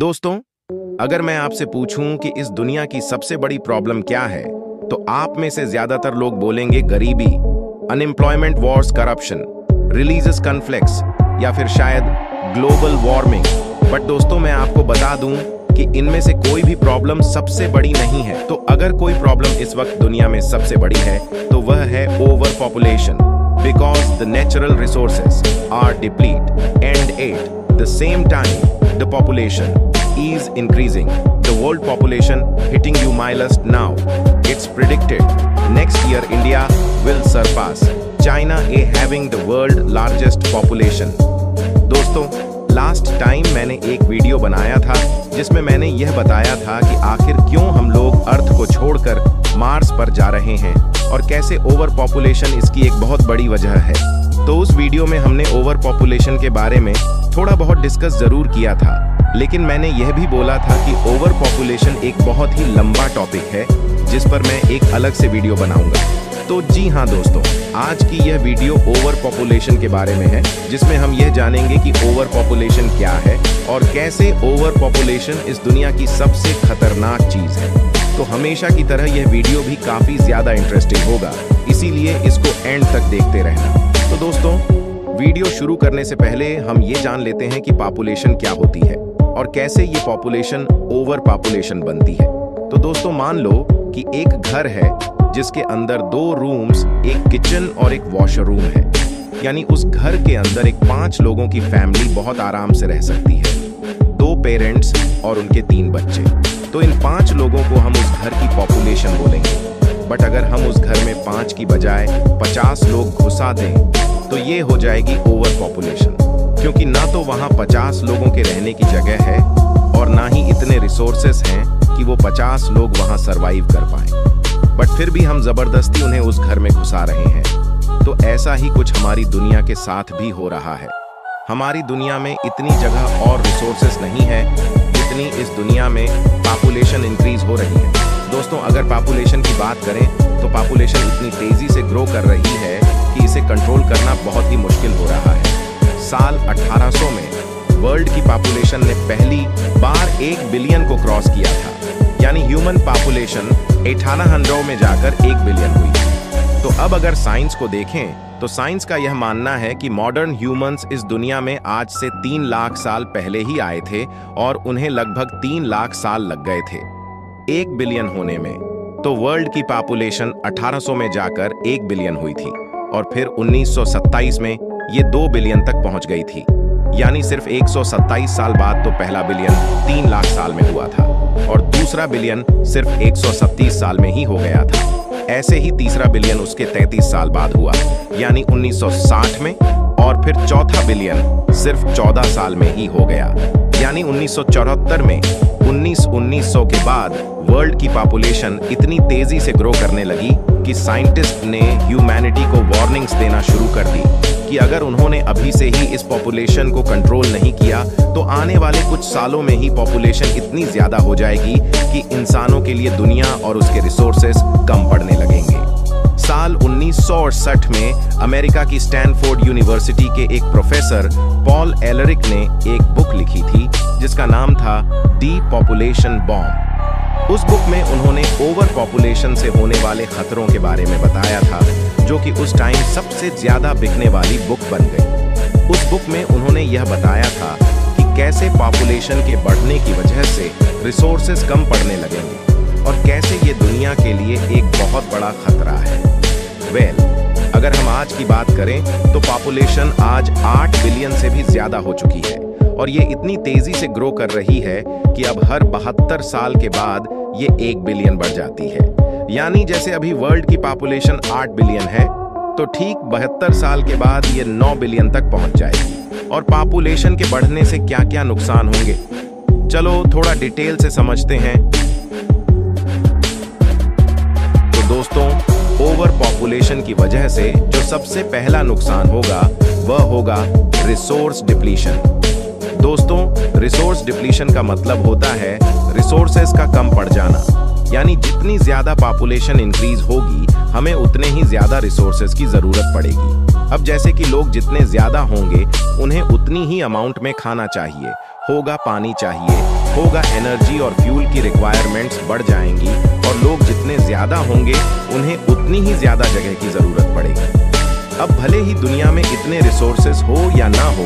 दोस्तों, अगर मैं आपसे पूछूं कि इस दुनिया की सबसे बड़ी प्रॉब्लम क्या है, तो आप में से ज्यादातर लोग बोलेंगे गरीबी, unemployment, wars, corruption, religious conflicts या फिर शायद ग्लोबल वार्मिंग। बट दोस्तों, मैं आपको बता दूं कि इनमें से कोई भी प्रॉब्लम सबसे बड़ी नहीं है। तो अगर कोई प्रॉब्लम इस वक्त दुनिया में सबसे बड़ी है, तो वह है over population, because the natural resources are deplete and at the same time the population is increasing. The world population hitting new milestone now. It's predicted next year India will surpass China in having the world largest population. दोस्तों, last time मैंने एक video बनाया था जिसमें मैंने यह बताया था कि आखिर क्यों हम लोग अर्थ को छोड़कर मार्स पर जा रहे हैं और कैसे ओवर पॉपुलेशन इसकी एक बहुत बड़ी वजह है। तो उस वीडियो में हमने ओवर पॉपुलेशन के बारे में थोड़ा बहुत डिस्कस जरूर किया था, लेकिन मैंने यह भी बोला था कि ओवर पॉपुलेशन एक बहुत ही लंबा टॉपिक है जिस पर मैं एक अलग से वीडियो बनाऊंगा। तो जी हाँ दोस्तों, आज की यह वीडियो ओवर पॉपुलेशन के बारे में है, जिसमें हम यह जानेंगे कि ओवर पॉपुलेशन क्या है और कैसे ओवर पॉपुलेशन इस दुनिया की सबसे खतरनाक चीज़ है। तो हमेशा की तरह यह वीडियो भी काफ़ी ज़्यादा इंटरेस्टिंग होगा, इसीलिए इसको एंड तक देखते रहना। तो दोस्तों, वीडियो शुरू करने से पहले हम ये जान लेते हैं कि पॉपुलेशन क्या होती है और कैसे ये पॉपुलेशन ओवर पॉपुलेशन बनती है। तो दोस्तों, मान लो कि एक घर है जिसके अंदर 2 रूम्स, एक किचन और एक वॉशरूम है, यानी उस घर के अंदर एक 5 लोगों की फैमिली बहुत आराम से रह सकती है, 2 पेरेंट्स और उनके 3 बच्चे। तो इन 5 लोगों को हम उस घर की पॉपुलेशन बोलेंगे। बट अगर हम उस घर में 5 की बजाय 50 लोग घुसा दें, तो ये हो जाएगी ओवर पॉपुलेशन, क्योंकि ना तो वहाँ 50 लोगों के रहने की जगह है और ना ही इतने रिसोर्सेस हैं कि वो 50 लोग वहाँ सरवाइव कर पाए, बट फिर भी हम ज़बरदस्ती उन्हें उस घर में घुसा रहे हैं। तो ऐसा ही कुछ हमारी दुनिया के साथ भी हो रहा है। हमारी दुनिया में इतनी जगह और रिसोर्सेस नहीं है जितनी इस दुनिया में पॉपुलेशन इंक्रीज हो रही है। दोस्तों, अगर पॉपुलेशन की बात करें तो पॉपुलेशन इतनी तेज़ी से ग्रो कर रही है कि इसे कंट्रोल करना बहुत ही मुश्किल हो रहा है। साल 1800 में वर्ल्ड की पॉपुलेशन ने पहली बार 1 बिलियन को क्रॉस किया था, यानी ह्यूमन पॉपुलेशन 1800 में जाकर 1 बिलियन हुई। तो अब अगर साइंस को देखें तो साइंस का यह मानना है कि मॉडर्न ह्यूमंस इस दुनिया में आज से 3 लाख साल पहले ही आए थे और उन्हें लगभग 3 लाख साल लग गए थे 1 बिलियन होने में। तो वर्ल्ड की पॉपुलेशन 1800 में जाकर 1 बिलियन हुई थी और फिर 1927 में ये 2 बिलियन तक पहुंच गई थी, यानी सिर्फ 127 साल बाद। तो पहला बिलियन 3 लाख साल में हुआ था और दूसरा बिलियन सिर्फ 137 साल में ही हो गया था। ऐसे ही तीसरा बिलियन उसके 33 साल बाद हुआ, यानी 1960 में, और फिर चौथा बिलियन सिर्फ 14 साल में ही हो गया, यानी 1974 में। 1900 के बाद वर्ल्ड की पॉपुलेशन इतनी तेजी से ग्रो करने लगी कि साइंटिस्ट ने ह्यूमैनिटी को वार्निंग्स देना शुरू कर दी कि अगर उन्होंने अभी से ही इस पॉपुलेशन को कंट्रोल नहीं किया तो आने वाले कुछ सालों में ही पॉपुलेशन इतनी ज़्यादा हो जाएगी कि इंसानों के लिए दुनिया और उसके रिसोर्सेज कम पड़ने लगेंगे। साल 1968 में अमेरिका की स्टैनफोर्ड यूनिवर्सिटी के एक प्रोफेसर पॉल एलरिक ने एक बुक लिखी थी जिसका नाम था दी पॉपुलेशन बॉम्ब। उस बुक में उन्होंने ओवर पॉपुलेशन से होने वाले खतरों के बारे में बताया था, जो कि उस टाइम सबसे ज़्यादा बिकने वाली बुक बन गई। उस बुक में उन्होंने यह बताया था कि कैसे पॉपुलेशन के बढ़ने की वजह से रिसोर्सेज कम पड़ने लगेंगे और कैसे ये दुनिया के लिए एक बहुत बड़ा खतरा है। वेल, अगर हम आज की बात करें तो पॉपुलेशन आज 8 बिलियन से भी ज़्यादा हो चुकी है और ये इतनी तेज़ी से ग्रो कर रही है कि अब हर 72 साल के बाद ये 1 बिलियन बढ़ जाती है। यानी जैसे अभी वर्ल्ड की पॉपुलेशन 8 बिलियन है, तो ठीक 72 साल के बाद ये 9 बिलियन तक पहुंच जाएगी। और पॉपुलेशन के बढ़ने से क्या क्या नुकसान होंगे, चलो थोड़ा डिटेल से समझते हैं। तो दोस्तों, ओवर पॉपुलेशन की वजह से जो सबसे पहला नुकसान होगा वह होगा रिसोर्स डिप्लीशन। दोस्तों, रिसोर्स डिप्लीशन का मतलब होता है रिसोर्सेज का कम पड़ जाना, यानी जितनी ज़्यादा पॉपुलेशन इंक्रीज होगी हमें उतने ही ज़्यादा रिसोर्सेज की ज़रूरत पड़ेगी। अब जैसे कि लोग जितने ज़्यादा होंगे उन्हें उतनी ही अमाउंट में खाना चाहिए होगा, पानी चाहिए, होगा एनर्जी और फ्यूल की रिक्वायरमेंट्स बढ़ जाएंगी और लोग जितने ज़्यादा होंगे उन्हें उतनी ही ज़्यादा जगह की ज़रूरत पड़ेगी। अब भले ही दुनिया में इतने रिसोर्सेज हो या ना हो,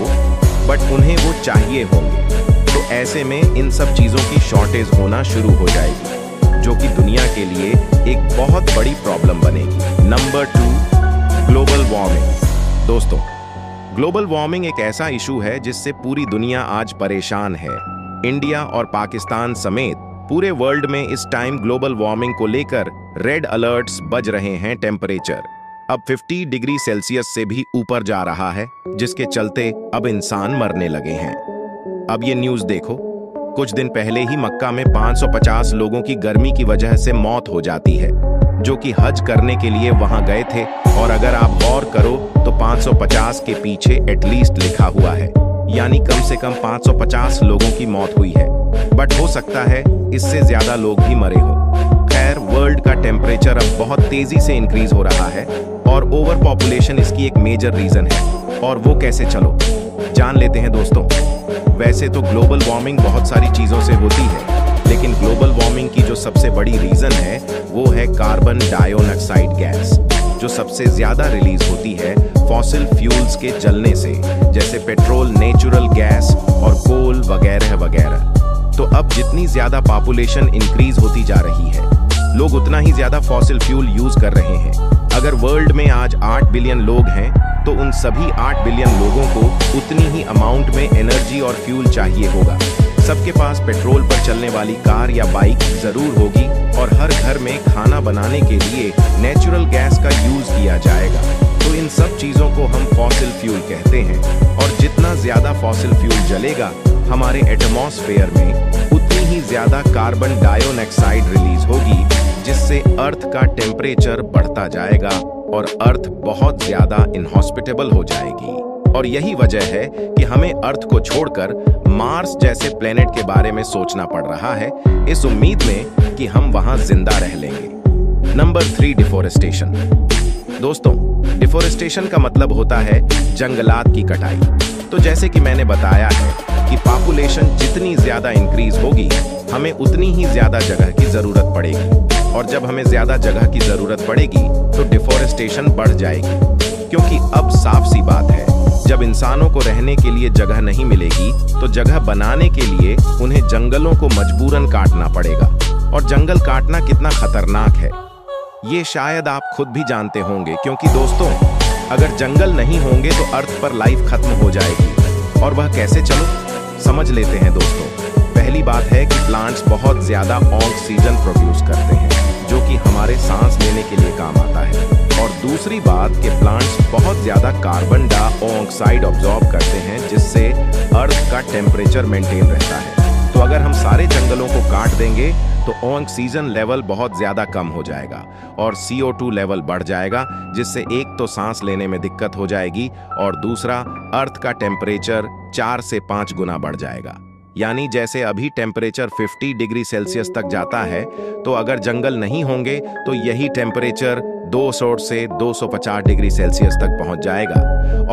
बट उन्हें वो चाहिए होंगे, तो ऐसे में इन सब चीज़ों की शॉर्टेज होना शुरू हो जाएगी, जो कि दुनिया के लिए एक बहुत बड़ी प्रॉब्लम बनेगी। Number 2, global warming. दोस्तों, ग्लोबल वार्मिंग एक ऐसा इशू है जिससे पूरी दुनिया आज परेशान है। इंडिया और पाकिस्तान समेत पूरे वर्ल्ड में इस टाइम ग्लोबल वार्मिंग को लेकर रेड अलर्ट्स बज रहे हैं। टेम्परेचर अब 50 डिग्री सेल्सियस से भी ऊपर जा रहा है, जिसके चलते अब इंसान मरने लगे हैं। अब ये न्यूज़ देखो, कुछ दिन पहले ही मक्का में 550 लोगों की गर्मी की वजह से मौत हो जाती है, जो कि हज करने के लिए वहां गए थे। और अगर आप गौर करो तो 550 के पीछे एटलीस्ट लिखा हुआ है, यानी कम से कम 550 लोगों की मौत हुई है, बट हो सकता है इससे ज़्यादा लोग भी मरे हों। खैर, वर्ल्ड का टेम्परेचर अब बहुत तेज़ी से इंक्रीज हो रहा है और ओवर पॉपुलेशन इसकी एक मेजर रीज़न है, और वो कैसे, चलो जान लेते हैं। दोस्तों, वैसे तो ग्लोबल वार्मिंग बहुत सारी चीज़ों से होती है, लेकिन ग्लोबल वार्मिंग की जो सबसे बड़ी रीज़न है वो है कार्बन डाइऑक्साइड गैस, जो सबसे ज़्यादा रिलीज होती है फॉसिल फ्यूल्स के जलने से, जैसे पेट्रोल, नेचुरल गैस और कोल वगैरह वगैरह। तो अब जितनी ज़्यादा पॉपुलेशन इंक्रीज होती जा रही है, लोग उतना ही ज़्यादा फॉसिल फ्यूल यूज़ कर रहे हैं। अगर वर्ल्ड में आज 8 बिलियन लोग हैं, तो उन सभी 8 बिलियन लोगों को उतनी ही अमाउंट में एनर्जी और फ्यूल चाहिए होगा। सबके पास पेट्रोल पर चलने वाली कार या बाइक जरूर होगी और हर घर में खाना बनाने के लिए नेचुरल गैस का यूज़ किया जाएगा। तो इन सब चीज़ों को हम फॉसिल फ्यूल कहते हैं, और जितना ज़्यादा फॉसिल फ्यूल जलेगा हमारे एटमॉस्फेयर में, उतनी ही ज़्यादा कार्बन डाइऑक्साइड रिलीज होगी, जिससे अर्थ का टेम्परेचर बढ़ता जाएगा और अर्थ बहुत ज़्यादा इनहॉस्पिटेबल हो जाएगी। और यही वजह है कि हमें अर्थ को छोड़कर मार्स जैसे प्लेनेट के बारे में सोचना पड़ रहा है, इस उम्मीद में कि हम वहां जिंदा रह लेंगे। Number 3, deforestation. दोस्तों, डिफोरेस्टेशन का मतलब होता है जंगलात की कटाई। तो जैसे कि मैंने बताया है कि पॉपुलेशन जितनी ज़्यादा इंक्रीज होगी, हमें उतनी ही ज़्यादा जगह की ज़रूरत पड़ेगी, और जब हमें ज़्यादा जगह की ज़रूरत पड़ेगी तो डिफोरेस्टेशन बढ़ जाएगी, क्योंकि अब साफ सी बात है, जब इंसानों को रहने के लिए जगह नहीं मिलेगी तो जगह बनाने के लिए उन्हें जंगलों को मजबूरन काटना पड़ेगा। और जंगल काटना कितना खतरनाक है ये शायद आप खुद भी जानते होंगे, क्योंकि दोस्तों, अगर जंगल नहीं होंगे तो अर्थ पर लाइफ खत्म हो जाएगी। और वह कैसे, चलो समझ लेते हैं। दोस्तों, पहली बात है कि प्लांट्स बहुत ज़्यादा ऑक्सीजन प्रोड्यूस करते हैं, जो कि हमारे सांस लेने के लिए काम आता है। और दूसरी बात कि प्लांट्स बहुत ज़्यादा कार्बन डाइऑक्साइड ऑब्जॉर्ब करते हैं, जिससे अर्थ का टेम्परेचर मेंटेन रहता है। तो अगर हम सारे जंगलों को काट देंगे तो ऑक्सीजन लेवल बहुत ज़्यादा कम हो जाएगा और CO2 लेवल बढ़ जाएगा, जिससे एक तो सांस लेने में दिक्कत हो जाएगी और दूसरा अर्थ का टेम्परेचर 4 से 5 गुना बढ़ जाएगा। यानी जैसे अभी टेम्परेचर 50 डिग्री सेल्सियस तक जाता है, तो अगर जंगल नहीं होंगे तो यही टेम्परेचर 200 से 250 डिग्री सेल्सियस तक पहुंच जाएगा।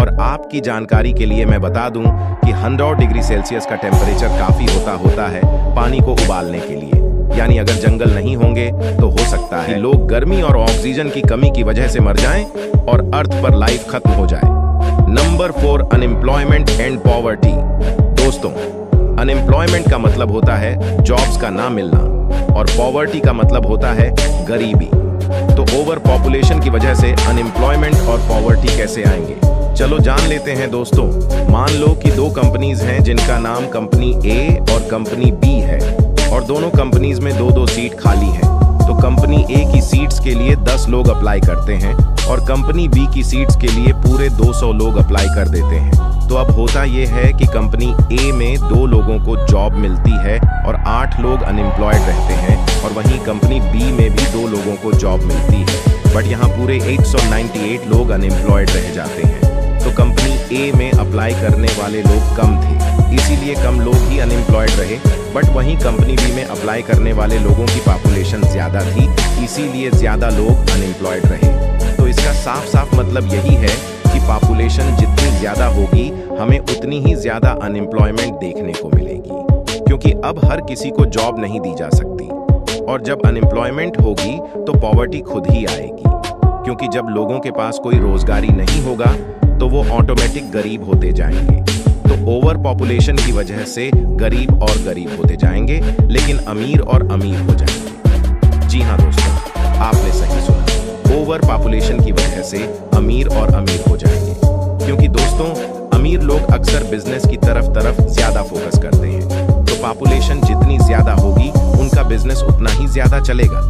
और आपकी जानकारी के लिए मैं बता दूं कि 100 डिग्री सेल्सियस का टेम्परेचर काफ़ी होता है पानी को उबालने के लिए। यानी अगर जंगल नहीं होंगे तो हो सकता है लोग गर्मी और ऑक्सीजन की कमी की वजह से मर जाएं और अर्थ पर लाइफ खत्म हो जाए। Number 4, unemployment and poverty. दोस्तों, अनएम्प्लॉयमेंट का मतलब होता है जॉब्स का ना मिलना, और पॉवर्टी का मतलब होता है गरीबी। तो ओवर पॉपुलेशन की वजह से अनएम्प्लॉयमेंट और पॉवर्टी कैसे आएंगे, चलो जान लेते हैं। दोस्तों, मान लो कि 2 कंपनीज हैं जिनका नाम कंपनी A और कंपनी B है, और दोनों कंपनीज में 2-2 सीट खाली हैं। तो कंपनी A की सीट्स के लिए 10 लोग अप्लाई करते हैं और कंपनी B की सीट्स के लिए पूरे 200 लोग अप्लाई कर देते हैं। तो अब होता यह है कि कंपनी A में 2 लोगों को जॉब मिलती है और 8 लोग अनएम्प्लॉयड रहते हैं, और वहीं कंपनी B में भी 2 लोगों को जॉब मिलती है, बट यहाँ पूरे 898 लोग अनएम्प्लॉयड रह जाते हैं। तो कंपनी A में अप्लाई करने वाले लोग कम थे, इसीलिए कम लोग ही अनएम्प्लॉयड रहे, बट वहीं कंपनी B में अप्लाई करने वाले लोगों की पॉपुलेशन ज़्यादा थी, इसीलिए ज़्यादा लोग अनएम्प्लॉयड रहे। तो इसका साफ मतलब यही है कि पॉपुलेशन जितनी ज़्यादा होगी, हमें उतनी ही ज़्यादा अनएम्प्लॉयमेंट देखने को मिलेगी। क्योंकि अब हर किसी को जॉब नहीं दी जा सकती, और जब अनएम्प्लॉयमेंट होगी तो पॉवर्टी खुद ही आएगी, क्योंकि जब लोगों के पास कोई रोजगारी नहीं होगा तो वो ऑटोमेटिक गरीब होते जाएंगे। तो ओवर पॉपुलेशन की वजह से गरीब और गरीब होते जाएंगे, लेकिन अमीर और अमीर हो जाएंगे। जी हाँ दोस्तों, आपने सही सुना, ओवर पॉपुलेशन की वजह से अमीर और अमीर हो जाएंगे, क्योंकि दोस्तों अमीर लोग अक्सर बिजनेस की तरफ ज्यादा फोकस करते हैं। तो पॉपुलेशन जितनी ज्यादा होगी उनका बिजनेस उतना ही ज्यादा चलेगा।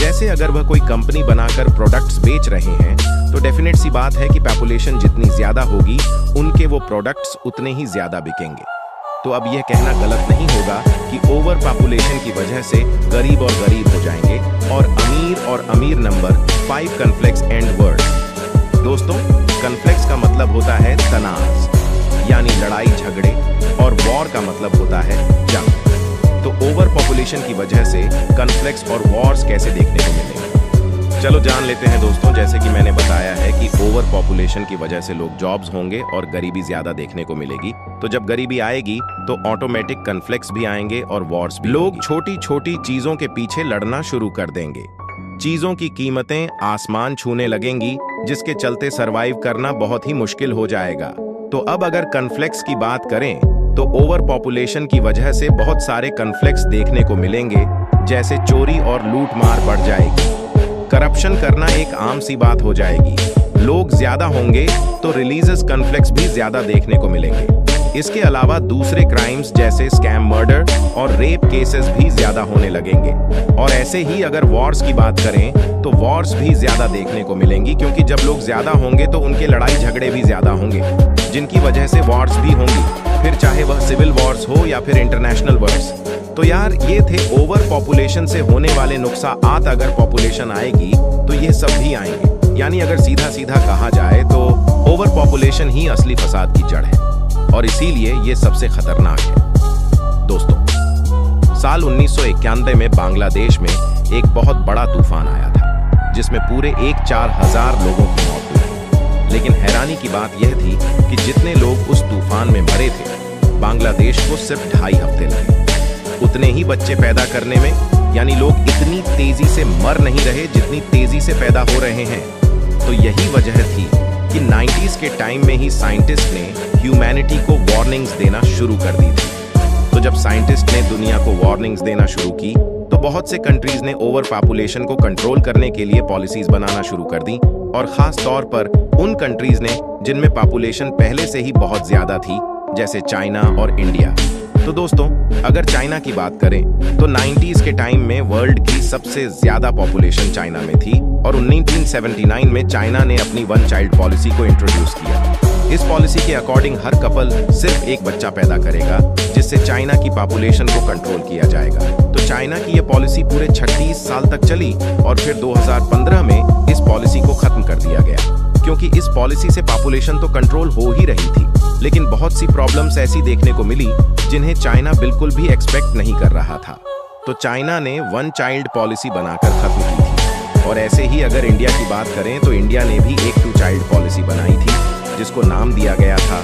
जैसे अगर वह कोई कंपनी बनाकर प्रोडक्ट्स बेच रहे हैं तो डेफिनेट सी बात है कि पॉपुलेशन जितनी ज्यादा होगी उनके वो प्रोडक्ट्स उतने ही ज्यादा बिकेंगे। तो अब यह कहना गलत नहीं होगा कि ओवर पॉपुलेशन की वजह से गरीब और गरीब हो जाएंगे और अमीर नंबर 5 कॉन्फ्लिक्ट्स एंड वर्ड। दोस्तों, कॉन्फ्लिक्ट्स का मतलब होता है तनाव, यानी लड़ाई झगड़े, और वॉर का मतलब होता है जंग। तो ओवर पॉपुलेशन की वजह से कॉन्फ्लिक्ट्स और वॉर्स कैसे देखने को मिलेंगे, चलो जान लेते हैं दोस्तों। जैसे कि मैंने बताया है कि ओवर पॉपुलेशन की वजह से लोग जॉब्स होंगे और गरीबी ज्यादा देखने को मिलेगी। तो जब गरीबी आएगी तो ऑटोमेटिक कॉन्फ्लिक्ट्स भी आएंगे और वॉर्स भी। लोग छोटी छोटी चीजों के पीछे लड़ना शुरू कर देंगे, चीजों की कीमतें आसमान छूने लगेंगी, जिसके चलते सरवाइव करना बहुत ही मुश्किल हो जाएगा। तो अब अगर कॉन्फ्लिक्ट्स की बात करें तो ओवर पॉपुलेशन की वजह से बहुत सारे कॉन्फ्लिक्ट्स देखने को मिलेंगे, जैसे चोरी और लूटमार बढ़ जाएगी, करप्शन करना एक आम सी बात हो जाएगी, लोग ज्यादा होंगे तो रिलीजियस कॉन्फ्लिक्ट्स भी ज्यादा देखने को मिलेंगे। इसके अलावा दूसरे क्राइम्स जैसे स्कैम, मर्डर और रेप केसेस भी ज्यादा होने लगेंगे। और ऐसे ही अगर वॉर्स की बात करें तो वॉर्स भी ज्यादा देखने को मिलेंगी, क्योंकि जब लोग ज्यादा होंगे तो उनके लड़ाई झगड़े भी ज्यादा होंगे, जिनकी वजह से वॉर्स भी होंगी, फिर चाहे वह सिविल वॉर्स हो या फिर इंटरनेशनल वॉर्स। तो यार, ये थे ओवर पॉपुलेशन से होने वाले नुकसान। अगर पॉपुलेशन आएगी तो ये सब भी आएंगे, यानी अगर सीधा सीधा कहा जाए तो ओवर पॉपुलेशन ही असली फसाद की जड़ है, और इसीलिए ये सबसे खतरनाक है। दोस्तों, साल 1991 में बांग्लादेश में एक बहुत बड़ा तूफान आया था, जिसमें पूरे 4,000 लोगों की मौत हुई। लेकिन हैरानी की बात यह थी कि जितने लोग उस तूफान में मरे थे, बांग्लादेश को सिर्फ 2.5 हफ्ते लगे उतने ही बच्चे पैदा करने में। यानी लोग इतनी तेजी से मर नहीं रहे जितनी तेजी से पैदा हो रहे हैं। तो यही वजह थी कि 90s के टाइम में ही साइंटिस्ट ने ह्यूमैनिटी को वार्निंग्स देना शुरू कर दी थी। तो जब साइंटिस्ट ने दुनिया को वार्निंग्स देना शुरू की तो बहुत से कंट्रीज ने ओवर पॉपुलेशन को कंट्रोल करने के लिए पॉलिसीज बनाना शुरू कर दी, और खास तौर पर उन कंट्रीज ने जिनमें पॉपुलेशन पहले से ही बहुत ज्यादा थी, जैसे चाइना और इंडिया। तो दोस्तों, अगर चाइना की बात करें तो 90s के टाइम में वर्ल्ड की सबसे ज्यादा पॉपुलेशन चाइना में थी, और 1979 में चाइना ने अपनी वन चाइल्ड पॉलिसी को इंट्रोड्यूस किया। इस पॉलिसी के अकॉर्डिंग हर कपल सिर्फ एक बच्चा पैदा करेगा, जिससे चाइना की पॉपुलेशन को कंट्रोल किया जाएगा। तो चाइना की यह पॉलिसी पूरे 36 साल तक चली, और फिर 2015 में इस पॉलिसी को खत्म कर दिया गया, क्योंकि इस पॉलिसी से पॉपुलेशन तो कंट्रोल हो ही रही थी, लेकिन बहुत सी प्रॉब्लम्स ऐसी देखने को मिली जिन्हें चाइना बिल्कुल भी एक्सपेक्ट नहीं कर रहा था। तो चाइना ने वन चाइल्ड पॉलिसी बनाकर खत्म की थी। और ऐसे ही अगर इंडिया की बात करें तो इंडिया ने भी एक टू चाइल्ड पॉलिसी बनाई थी, जिसको नाम दिया गया था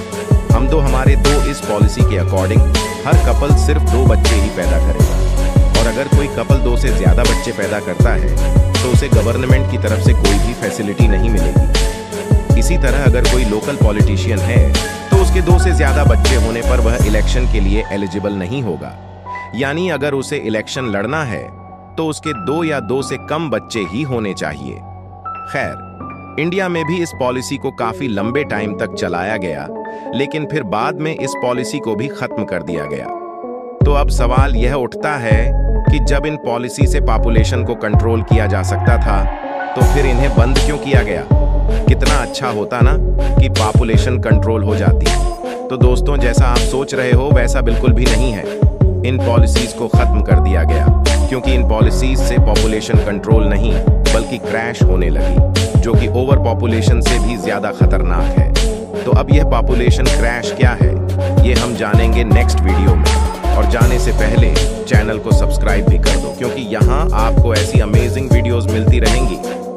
हम दो हमारे दो। इस पॉलिसी के अकॉर्डिंग हर कपल सिर्फ 2 बच्चे ही पैदा करेगा, और अगर कोई कपल 2 से ज्यादा बच्चे पैदा करता है तो उसे गवर्नमेंट की तरफ से कोई भी फैसिलिटी नहीं मिलेगी। इसी तरह अगर कोई लोकल पॉलिटिशियन है तो उसके 2 से ज्यादा बच्चे होने पर वह इलेक्शन के लिए एलिजिबल नहीं होगा, यानी अगर उसे इलेक्शन लड़ना है तो उसके 2 या 2 से कम बच्चे ही होने चाहिए। खैर, इंडिया में भी इस पॉलिसी को काफी लंबे टाइम तक चलाया गया, लेकिन फिर बाद में इस पॉलिसी को भी खत्म कर दिया गया। तो अब सवाल यह उठता है कि जब इन पॉलिसी से पॉपुलेशन को कंट्रोल किया जा सकता था तो फिर इन्हें बंद क्यों किया गया? कितना अच्छा होता ना कि पॉपुलेशन कंट्रोल हो जाती। तो दोस्तों, जैसा आप सोच रहे हो वैसा बिल्कुल भी नहीं है। इन पॉलिसीज को खत्म कर दिया गया, क्योंकि इन पॉलिसीज से पॉपुलेशन कंट्रोल नहीं बल्कि क्रैश होने लगी, जो कि ओवर पॉपुलेशन से भी ज्यादा खतरनाक है। तो अब यह पॉपुलेशन क्रैश क्या है, ये हम जानेंगे नेक्स्ट वीडियो में। और जाने से पहले चैनल को सब्सक्राइब भी कर दो, क्योंकि यहाँ आपको ऐसी अमेजिंग वीडियोस मिलती रहेंगी।